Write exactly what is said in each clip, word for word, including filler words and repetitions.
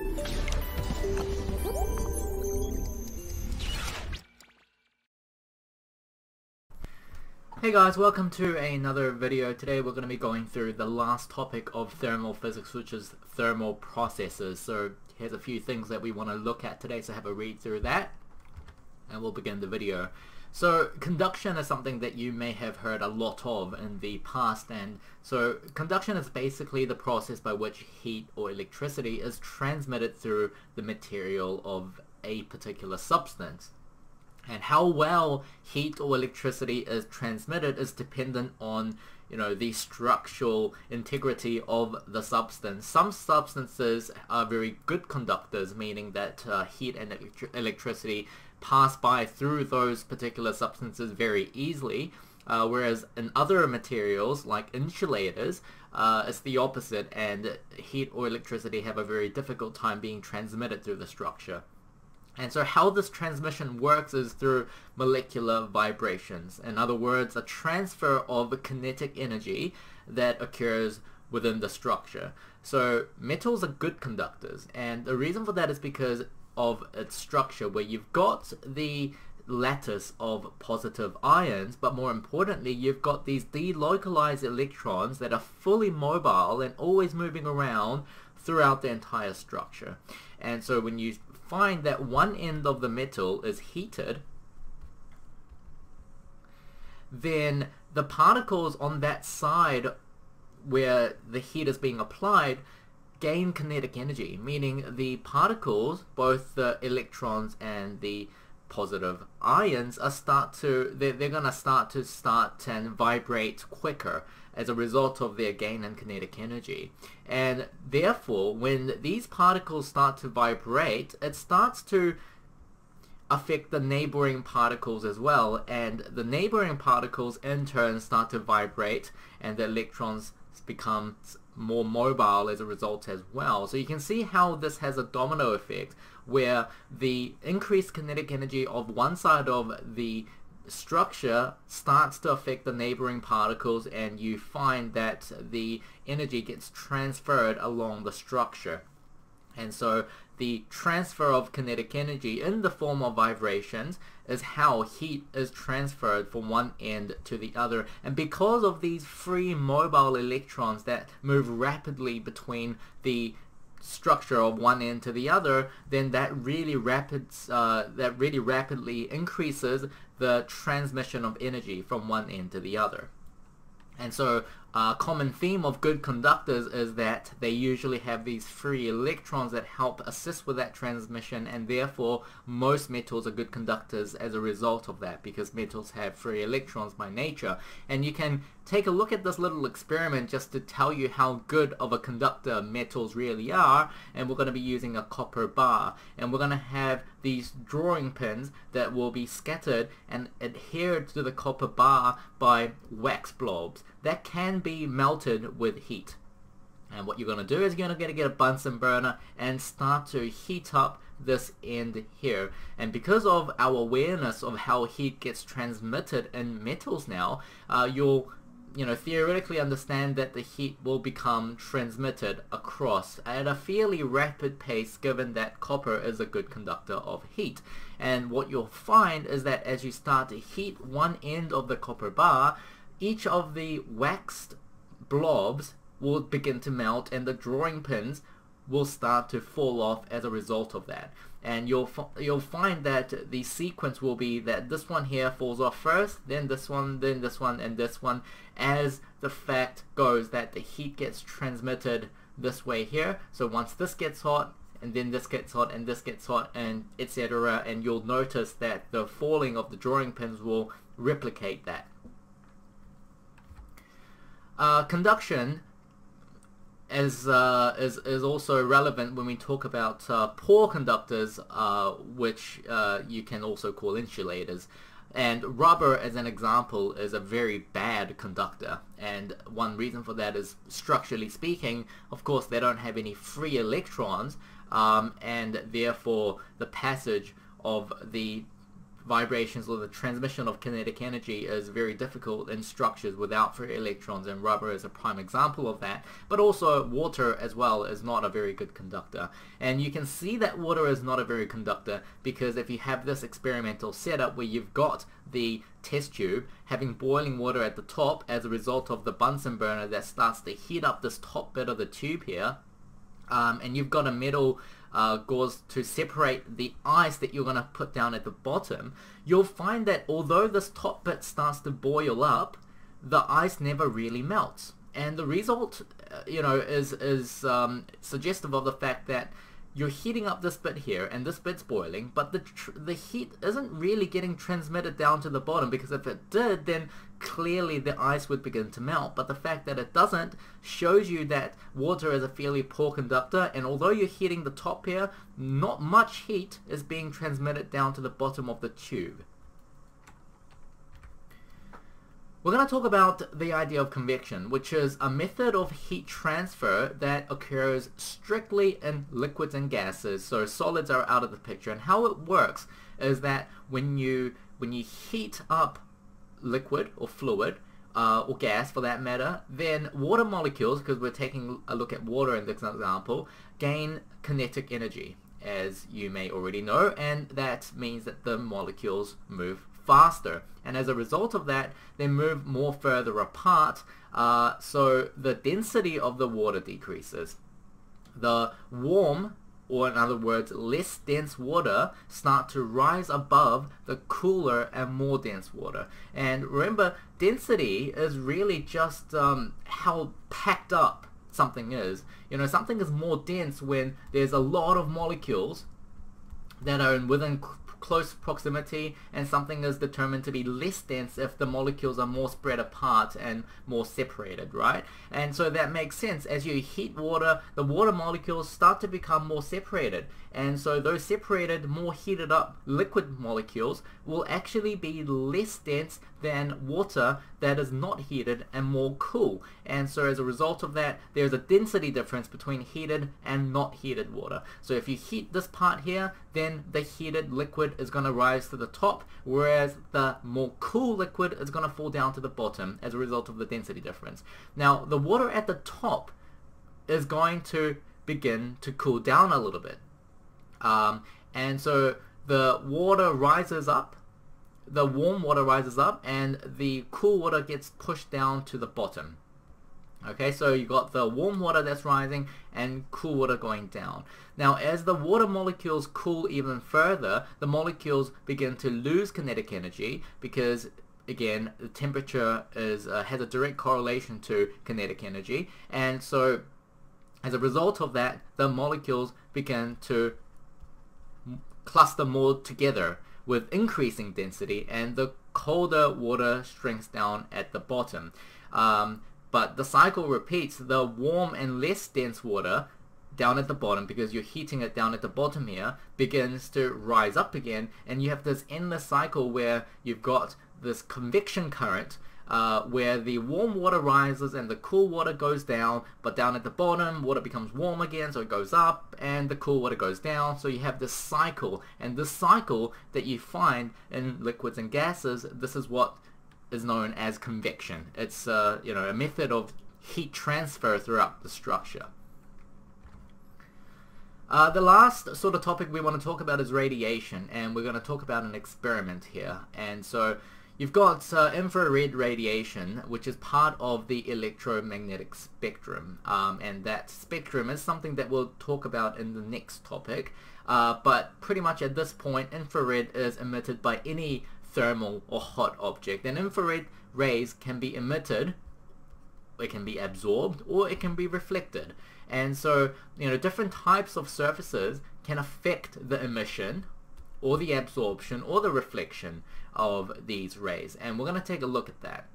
Hey guys, welcome to another video. Today we're going to be going through the last topic of thermal physics, which is thermal processes. So here's a few things that we want to look at today, so have a read through that and we'll begin the video. So conduction is something that you may have heard a lot of in the past, and so conduction is basically the process by which heat or electricity is transmitted through the material of a particular substance. And how well heat or electricity is transmitted is dependent on, you know, the structural integrity of the substance. Some substances are very good conductors, meaning that uh, heat and electri electricity pass by through those particular substances very easily, uh, whereas in other materials like insulators, uh, it's the opposite, and heat or electricity have a very difficult time being transmitted through the structure. And so how this transmission works is through molecular vibrations. In other words, a transfer of kinetic energy that occurs within the structure. So metals are good conductors, and the reason for that is because of its structure, where you've got the lattice of positive ions, but more importantly you've got these delocalized electrons that are fully mobile and always moving around throughout the entire structure. And so when you find that one end of the metal is heated, then the particles on that side where the heat is being applied gain kinetic energy, meaning the particles, both the electrons and the positive ions, are start to they're, they're going to start to start and vibrate quicker as a result of their gain in kinetic energy. And therefore, when these particles start to vibrate, it starts to affect the neighboring particles as well, and the neighboring particles in turn start to vibrate, and the electrons become more mobile as a result as well. So you can see how this has a domino effect, where the increased kinetic energy of one side of the structure starts to affect the neighboring particles, and you find that the energy gets transferred along the structure. And so the transfer of kinetic energy in the form of vibrations is how heat is transferred from one end to the other. And because of these free mobile electrons that move rapidly between the structure of one end to the other, then that really rapid, uh, that really rapidly increases the transmission of energy from one end to the other. And so a uh, common theme of good conductors is that they usually have these free electrons that help assist with that transmission, and therefore most metals are good conductors as a result of that, because metals have free electrons by nature. And you can take a look at this little experiment just to tell you how good of a conductor metals really are. And we're going to be using a copper bar, and we're going to have these drawing pins that will be scattered and adhered to the copper bar by wax blobs that can be melted with heat. And what you're going to do is you're going to get a Bunsen burner and start to heat up this end here. And because of our awareness of how heat gets transmitted in metals now, uh, you'll you know theoretically understand that the heat will become transmitted across at a fairly rapid pace, given that copper is a good conductor of heat. And what you'll find is that as you start to heat one end of the copper bar, each of the waxed blobs will begin to melt, and the drawing pins will start to fall off as a result of that. And you'll you'll find that the sequence will be that this one here falls off first, then this one, then this one, and this one, as the fact goes that the heat gets transmitted this way here. So once this gets hot, and then this gets hot, and this gets hot, and et cetera. And you'll notice that the falling of the drawing pins will replicate that. Uh, conduction is, uh, is, is also relevant when we talk about uh, poor conductors, uh, which uh, you can also call insulators. And rubber, as an example, is a very bad conductor, and one reason for that is, structurally speaking, of course they don't have any free electrons, um, and therefore the passage of the vibrations or the transmission of kinetic energy is very difficult in structures without free electrons, and rubber is a prime example of that. But also water as well is not a very good conductor, and you can see that water is not a very good conductor because if you have this experimental setup where you've got the test tube having boiling water at the top as a result of the Bunsen burner that starts to heat up this top bit of the tube here, um, and you've got a metal Uh, gauze to separate the ice that you're going to put down at the bottom, you'll find that although this top bit starts to boil up, the ice never really melts. And the result, uh, you know, is, is um, suggestive of the fact that you're heating up this bit here and this bit's boiling, but the, tr the heat isn't really getting transmitted down to the bottom, because if it did, then clearly the ice would begin to melt. But the fact that it doesn't shows you that water is a fairly poor conductor, and although you're heating the top here, not much heat is being transmitted down to the bottom of the tube. We're going to talk about the idea of convection, which is a method of heat transfer that occurs strictly in liquids and gases, so solids are out of the picture. And how it works is that when you when you heat up liquid or fluid, uh, or gas for that matter, then water molecules, because we're taking a look at water in this example, gain kinetic energy, as you may already know, and that means that the molecules move faster, and as a result of that they move more further apart, uh, so the density of the water decreases. The warm, or in other words less dense water, start to rise above the cooler and more dense water. And remember, density is really just um, how packed up something is. You know, something is more dense when there's a lot of molecules that are within close proximity, and something is determined to be less dense if the molecules are more spread apart and more separated, right? And so that makes sense. As you heat water, the water molecules start to become more separated, and so those separated, more heated up liquid molecules will actually be less dense than water that is not heated and more cool. And so as a result of that, there's a density difference between heated and not heated water. So if you heat this part here, then the heated liquid is going to rise to the top, whereas the more cool liquid is going to fall down to the bottom as a result of the density difference. Now the water at the top is going to begin to cool down a little bit, um, and so the water rises up, the warm water rises up, and the cool water gets pushed down to the bottom. Okay, so you've got the warm water that's rising and cool water going down. Now as the water molecules cool even further, the molecules begin to lose kinetic energy, because again the temperature is uh, has a direct correlation to kinetic energy, and so as a result of that the molecules begin to cluster more together with increasing density, and the colder water shrinks down at the bottom. Um, But the cycle repeats. The warm and less dense water down at the bottom, because you're heating it down at the bottom here, begins to rise up again, and you have this endless cycle where you've got this convection current uh, where the warm water rises and the cool water goes down, but down at the bottom water becomes warm again, so it goes up, and the cool water goes down. So you have this cycle, and this cycle that you find in liquids and gases, this is what is known as convection. It's uh, you know, a method of heat transfer throughout the structure. Uh, the last sort of topic we want to talk about is radiation, and we're going to talk about an experiment here. And so you've got uh, infrared radiation, which is part of the electromagnetic spectrum, um, and that spectrum is something that we'll talk about in the next topic, uh, but pretty much at this point infrared is emitted by any thermal or hot object, and infrared rays can be emitted, it can be absorbed, or it can be reflected. And so, you know, different types of surfaces can affect the emission or the absorption or the reflection of these rays, and we're going to take a look at that.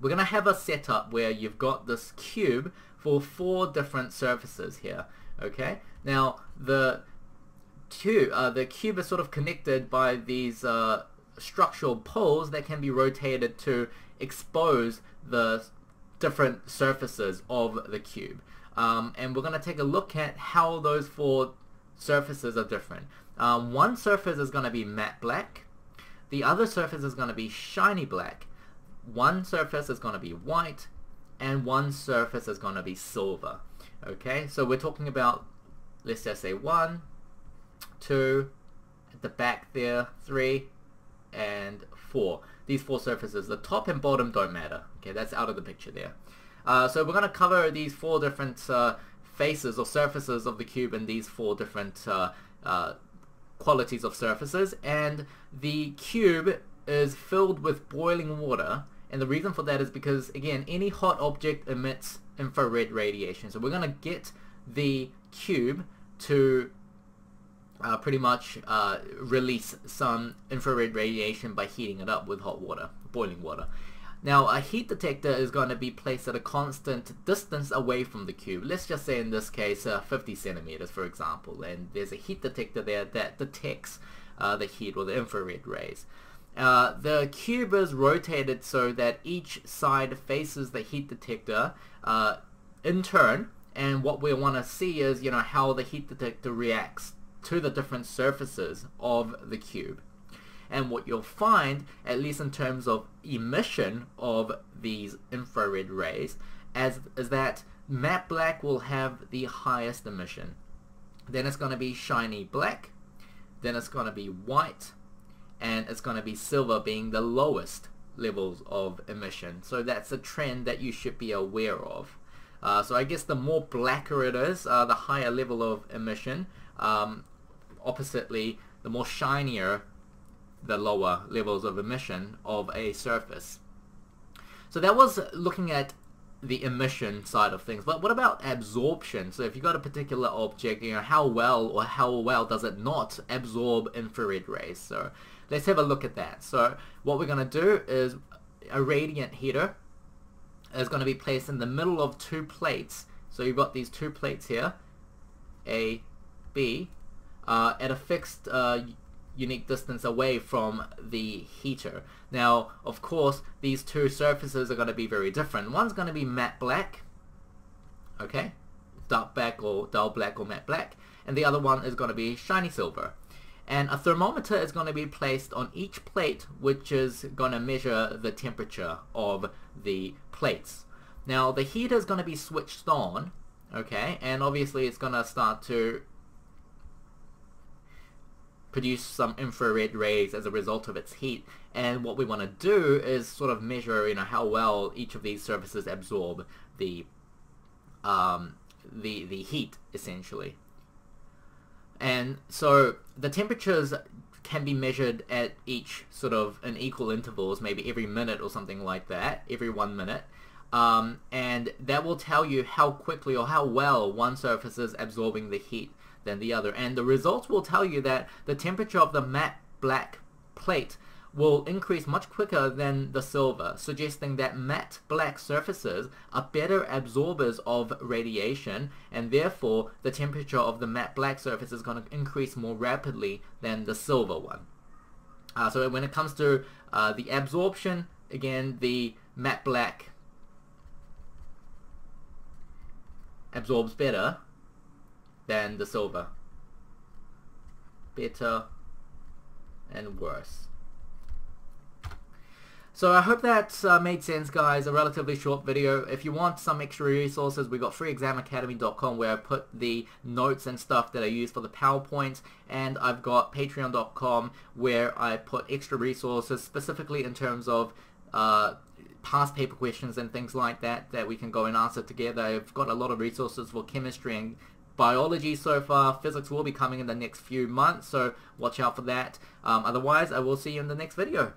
We're going to have a setup where you've got this cube for four different surfaces here. Okay, now the two uh, the cube is sort of connected by these uh, structural poles that can be rotated to expose the different surfaces of the cube, um, and we're going to take a look at how those four surfaces are different. Um, one surface is going to be matte black, The other surface is going to be shiny black. One surface is going to be white, and one surface is going to be silver. Okay, so we're talking about, let's just say one, two, at the back there, three, and four. These four surfaces, the top and bottom don't matter. Okay, that's out of the picture there. Uh, so we're going to cover these four different uh, faces or surfaces of the cube and these four different uh, uh, qualities of surfaces, and the cube is filled with boiling water, and the reason for that is because, again, any hot object emits infrared radiation. So we're going to get the cube to uh, pretty much uh, release some infrared radiation by heating it up with hot water, boiling water. Now a heat detector is going to be placed at a constant distance away from the cube. Let's just say in this case uh, fifty centimeters, for example, and there's a heat detector there that detects uh, the heat or the infrared rays. Uh, the cube is rotated so that each side faces the heat detector uh, in turn, and what we want to see is, you know, how the heat detector reacts to the different surfaces of the cube. And what you'll find, at least in terms of emission of these infrared rays, as, is that matte black will have the highest emission. Then it's going to be shiny black, then it's going to be white, and it's going to be silver being the lowest levels of emission. So that's a trend that you should be aware of. Uh, so I guess the more blacker it is, uh, the higher level of emission. Um, oppositely, the more shinier, the lower levels of emission of a surface. So that was looking at the emission side of things, but what about absorption? So if you've got a particular object, you know, how well or how well does it not absorb infrared rays? So let's have a look at that. So what we're going to do is a radiant heater is going to be placed in the middle of two plates. So you've got these two plates here, A, B, uh, at a fixed uh, unique distance away from the heater. Now, of course, these two surfaces are going to be very different. One's going to be matte black, okay, dark black or dull black or matte black, and the other one is going to be shiny silver. And a thermometer is going to be placed on each plate, which is going to measure the temperature of the plates. Now, the heater is going to be switched on, okay, and obviously it's going to start to produce some infrared rays as a result of its heat, and what we want to do is sort of measure, you know, how well each of these surfaces absorb the um, the the heat essentially. And so the temperatures can be measured at each sort of in equal intervals, maybe every minute or something like that, every one minute, um, and that will tell you how quickly or how well one surface is absorbing the heat than the other. And the results will tell you that the temperature of the matte black plate will increase much quicker than the silver, suggesting that matte black surfaces are better absorbers of radiation, and therefore the temperature of the matte black surface is going to increase more rapidly than the silver one. Uh, so when it comes to uh, the absorption, again, the matte black absorbs better than the silver. Better and worse. So I hope that uh, made sense, guys. A relatively short video. If you want some extra resources, we've got free exam academy dot com, where I put the notes and stuff that I use for the PowerPoint, and I've got patreon dot com, where I put extra resources specifically in terms of uh, past paper questions and things like that that we can go and answer together. I've got a lot of resources for chemistry and biology so far. Physics will be coming in the next few months, so watch out for that. Um, otherwise, I will see you in the next video.